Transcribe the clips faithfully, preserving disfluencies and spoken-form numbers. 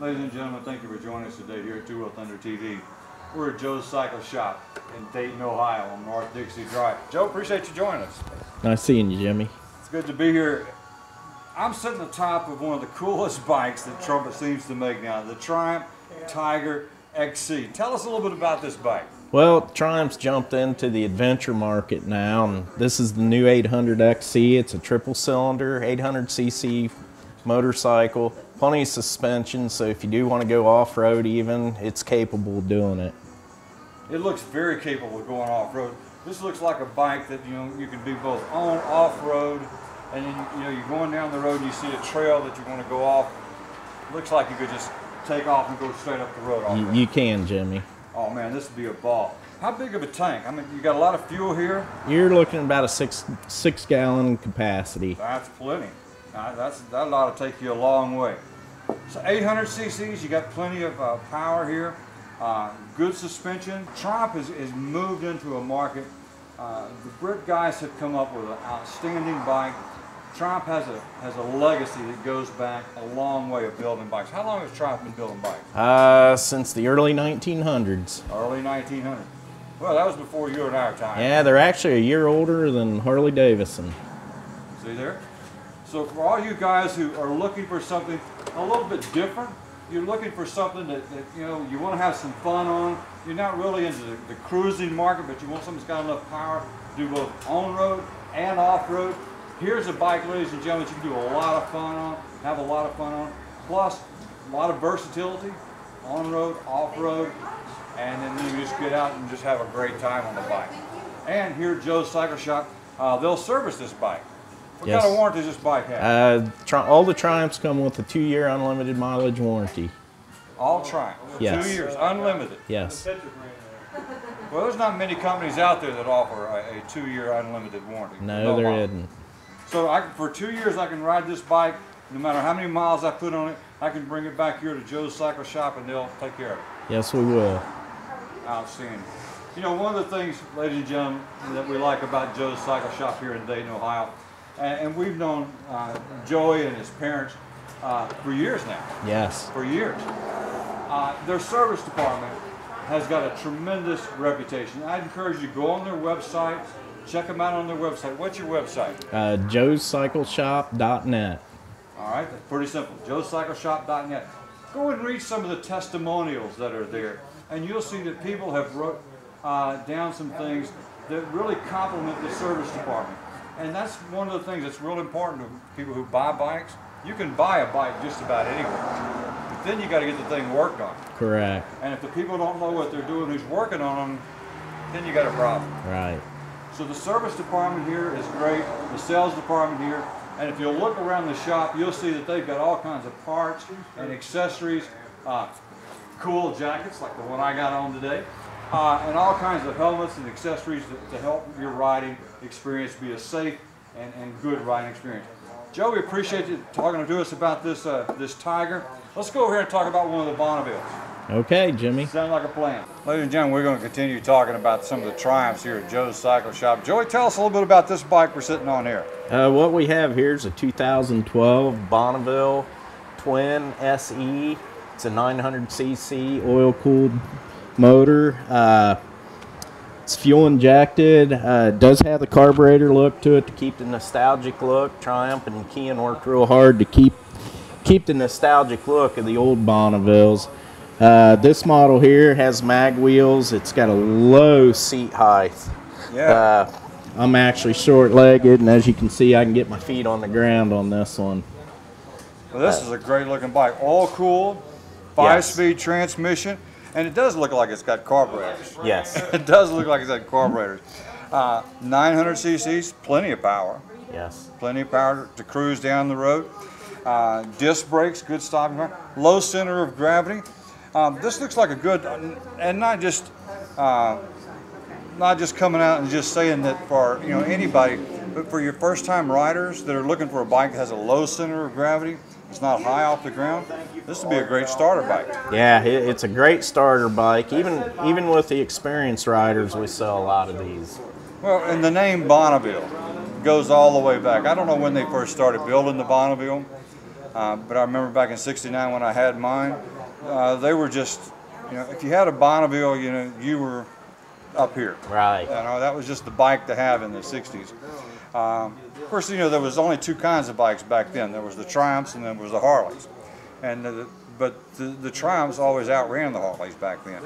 Ladies and gentlemen, thank you for joining us today here at Two Wheel Thunder T V. We're at Joe's Cycle Shop in Dayton, Ohio on North Dixie Drive. Joe, appreciate you joining us. Nice seeing you, Jimmy. It's good to be here. I'm sitting atop of one of the coolest bikes that Trumpet seems to make now, the Triumph Tiger X C. Tell us a little bit about this bike. Well, Triumph's jumped into the adventure market now, and this is the new eight hundred X C. It's a triple cylinder, eight hundred C C motorcycle, plenty of suspension, so if you do want to go off-road even, it's capable of doing it. It looks very capable of going off-road. This looks like a bike that you know you can do both on, off-road, and then you know you're going down the road and you see a trail that you want to go off. It looks like you could just take off and go straight up the road off-road. You, you can, Jimmy. Oh man, this would be a ball. How big of a tank? I mean, you got a lot of fuel here. You're looking at about a six six gallon capacity. That's plenty. Now, that's that ought to take you a long way. So eight hundred C C's. You got plenty of uh, power here. Uh, good suspension. Triumph is, is moved into a market. Uh, the Brit guys have come up with an outstanding bike. Triumph has a has a legacy that goes back a long way of building bikes. How long has Triumph been building bikes? Uh, since the early nineteen hundreds. Early nineteen hundreds. Well, that was before you and our time. Yeah, they're actually a year older than Harley Davidson. See there? So for all you guys who are looking for something a little bit different, you're looking for something that, that you know you want to have some fun on. You're not really into the, the cruising market, but you want something that's got enough power to do both on-road and off-road. Here's a bike, ladies and gentlemen, that you can do a lot of fun on, have a lot of fun on, plus a lot of versatility, on-road, off-road, and then you just get out and just have a great time on the bike. And here at Joe's Cycle Shop, uh, they'll service this bike. What yes. kind of warranty does this bike have? Uh, all the Triumphs come with a two-year unlimited mileage warranty. All Triumphs? Yes. Two years, unlimited? Yes. Well, there's not many companies out there that offer a, a two-year unlimited warranty. No, no there mileage. Isn't. So I, for two years I can ride this bike, no matter how many miles I put on it, I can bring it back here to Joe's Cycle Shop and they'll take care of it. Yes, we will. Outstanding. You know, one of the things, ladies and gentlemen, that we like about Joe's Cycle Shop here in Dayton, Ohio, and, and we've known uh, Joey and his parents uh, for years now. Yes. For years. Uh, their service department has got a tremendous reputation. I'd encourage you to go on their website. Check them out on their website. What's your website? Uh, Joe's Cycle Shop dot net. All right, that's pretty simple. Joe's Cycle Shop dot net. Go and read some of the testimonials that are there, and you'll see that people have wrote uh, down some things that really compliment the service department. And that's one of the things that's real important to people who buy bikes. You can buy a bike just about anywhere, but then you got to get the thing worked on. Correct. And if the people don't know what they're doing, who's working on them, then you got a problem. Right. So the service department here is great, the sales department here, and if you look around the shop, you'll see that they've got all kinds of parts and accessories, uh, cool jackets like the one I got on today, uh, and all kinds of helmets and accessories to, to help your riding experience be a safe and, and good riding experience. Joe, we appreciate you talking to us about this, uh, this Tiger. Let's go over here and talk about one of the Bonnevilles. Okay, Jimmy. Sounds like a plan. Ladies and gentlemen, we're going to continue talking about some of the Triumphs here at Joe's Cycle Shop. Joey, tell us a little bit about this bike we're sitting on here. Uh, what we have here is a two thousand twelve Bonneville Twin S E. It's a nine hundred C C oil-cooled motor. Uh, it's fuel-injected. Uh, it does have the carburetor look to it to keep the nostalgic look. Triumph and Kean worked real hard to keep, keep the nostalgic look of the old Bonnevilles. Uh, this model here has mag wheels. It's got a low seat height. Yeah. Uh, I'm actually short-legged, and as you can see, I can get my feet on the ground on this one. Well, this uh, is a great-looking bike. All-cooled, five-speed yes. transmission, and it does look like it's got carburetors. Yes. It does look like it's got carburetors. Uh, nine hundred C C's, plenty of power. Yes. Plenty of power to cruise down the road. Uh, disc brakes, good stopping power. Low center of gravity. Um, this looks like a good, and not just, uh, not just coming out and just saying that for you know anybody, but for your first-time riders that are looking for a bike that has a low center of gravity, it's not high off the ground. This would be a great starter bike. Yeah, it, it's a great starter bike. Even even with the experienced riders, we sell a lot of these. Well, and the name Bonneville goes all the way back. I don't know when they first started building the Bonneville. Uh, but I remember back in sixty-nine when I had mine, uh, they were just, you know, if you had a Bonneville, you know, you were up here. Right. You know, that was just the bike to have in the sixties. Um, of course, you know, there was only two kinds of bikes back then. There was the Triumphs and there was the Harleys. And the, but the, the Triumphs always outran the Harleys back then.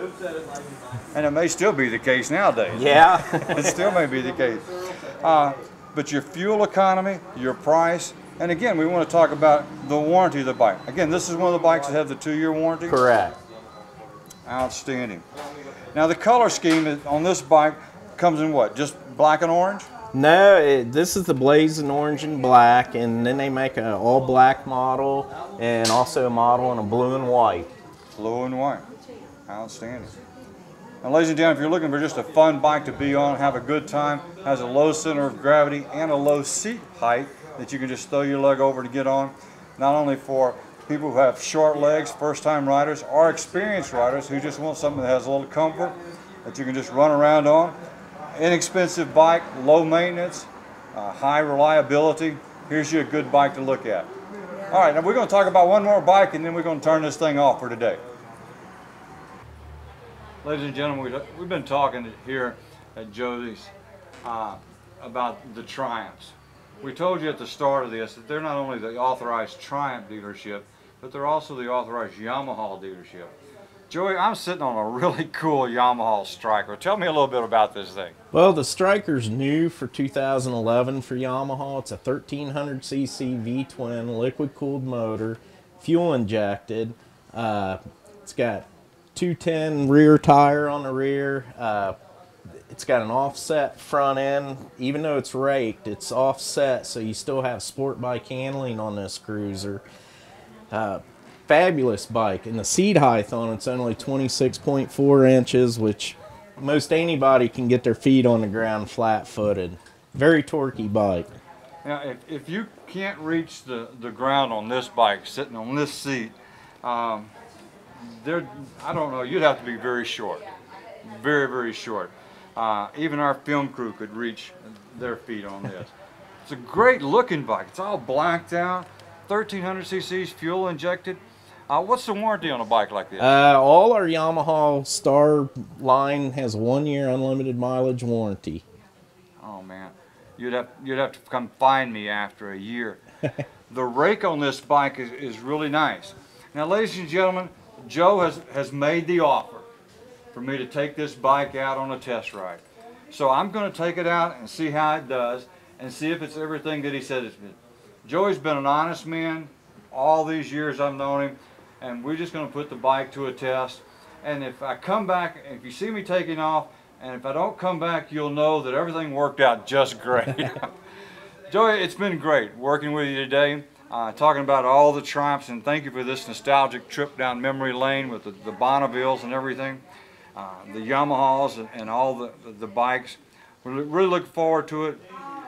And it may still be the case nowadays. Yeah. It still may be the case. Uh, but your fuel economy, your price, and again, we want to talk about the warranty of the bike. Again, this is one of the bikes that have the two-year warranty. Correct. Outstanding. Now, the color scheme on this bike comes in what? Just black and orange? No, it, this is the blazing orange and black, and then they make an all-black model and also a model in a blue and white. Blue and white. Outstanding. And ladies and gentlemen, if you're looking for just a fun bike to be on, have a good time, has a low center of gravity and a low seat height that you can just throw your leg over to get on, not only for people who have short legs, first-time riders, or experienced riders who just want something that has a little comfort that you can just run around on. Inexpensive bike, low maintenance, uh, high reliability. Here's you a good bike to look at. All right, now we're going to talk about one more bike, and then we're going to turn this thing off for today. Ladies and gentlemen, we've been talking here at Joe's uh, about the Triumphs. We told you at the start of this that they're not only the authorized Triumph dealership, but they're also the authorized Yamaha dealership. Joey, I'm sitting on a really cool Yamaha Stryker. Tell me a little bit about this thing. Well, the Stryker's new for two thousand eleven for Yamaha. It's a thirteen hundred c c V-twin liquid-cooled motor, fuel-injected. Uh, it's got two ten rear tire on the rear. Uh, It's got an offset front end. Even though it's raked, it's offset, so you still have sport bike handling on this cruiser. Uh, fabulous bike, and the seat height on it's only twenty-six point four inches, which most anybody can get their feet on the ground flat-footed. Very torquey bike. Now, if, if you can't reach the, the ground on this bike, sitting on this seat, um, there, I don't know, you'd have to be very short, very, very short. Uh, even our film crew could reach their feet on this. It's a great looking bike. It's all blacked out, thirteen hundred c c's, fuel injected. Uh, what's the warranty on a bike like this? Uh, all our Yamaha Star Line has one year unlimited mileage warranty. Oh man, you'd have, you'd have to come find me after a year. The rake on this bike is, is really nice. Now ladies and gentlemen, Joe has, has made the offer for me to take this bike out on a test ride. So I'm going to take it out and see how it does and see if it's everything that he said it's been. Joey's been an honest man all these years I've known him, and we're just going to put the bike to a test. And if I come back, if you see me taking off, and if I don't come back, you'll know that everything worked out just great. Joey, it's been great working with you today, uh, talking about all the Triumphs, and thank you for this nostalgic trip down memory lane with the, the Bonnevilles and everything. Uh, the Yamahas and, and all the, the, the bikes. We're really looking forward to it.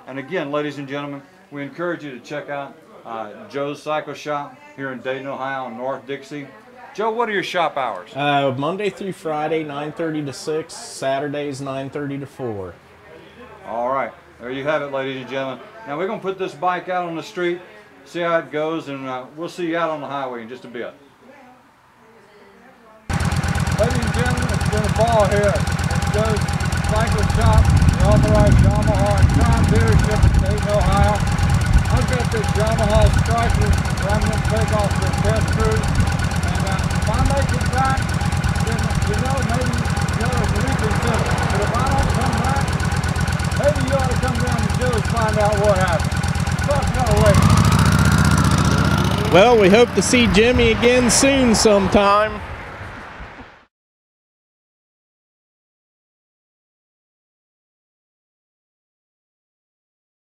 And again, ladies and gentlemen, we encourage you to check out uh, Joe's Cycle Shop here in Dayton, Ohio, North Dixie. Joe, what are your shop hours? Uh, Monday through Friday, nine thirty to six, Saturdays, nine thirty to four. All right, there you have it, ladies and gentlemen. Now we're going to put this bike out on the street, see how it goes, and uh, we'll see you out on the highway in just a bit. Ladies and gentlemen, Ball here at Joe's Cycle Shop, the authorized Yamaha and Triumph dealership in Dayton, Ohio. I've got this Yamaha Stryker that I'm going to take off for a test cruise, and uh, if I make it back, then you know maybe you ought to reconsider. But if I don't come back, maybe you ought to come down to Joe's, find out what happened. Fuck no way. Well, we hope to see Jimmy again soon sometime.